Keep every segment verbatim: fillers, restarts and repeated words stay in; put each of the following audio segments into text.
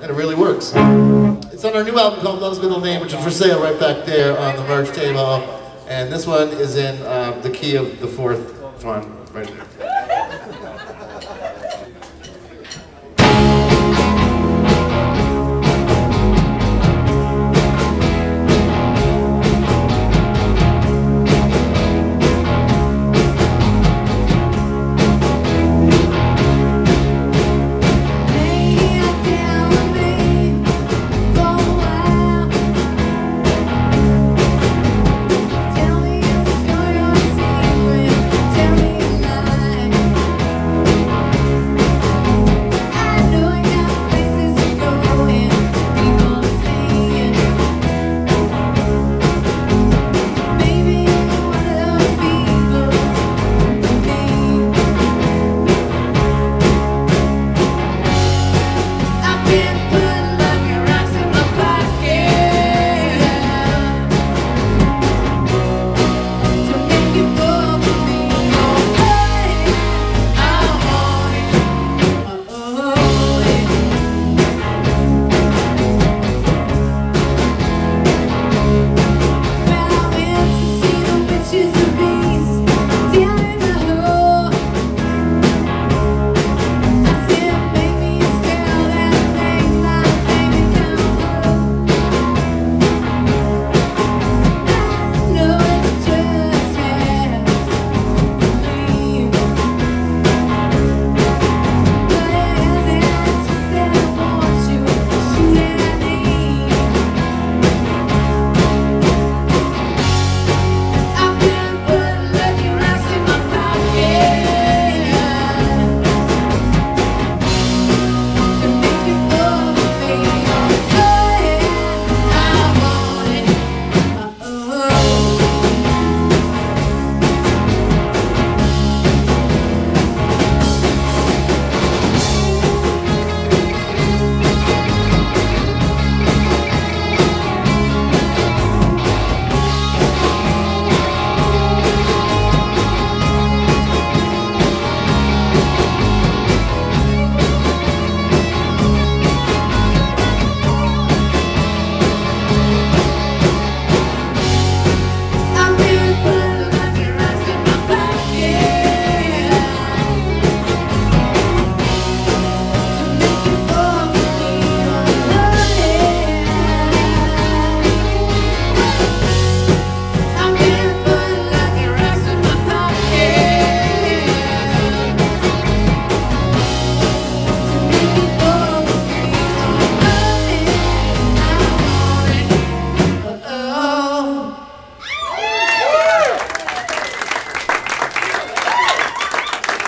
And it really works. It's on our new album called Love's Middle Name, which is for sale right back there on the merch table. And this one is in uh, the key of the fourth one, right there.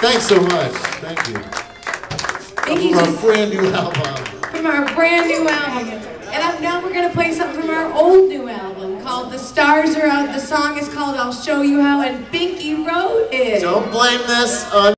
Thanks so much. Thank you. Thank you. From our brand new album. From our brand new album. And up now we're going to play something from our old new album called The Stars Are Out. The song is called I'll Show You How, and Binky wrote it. Don't blame this on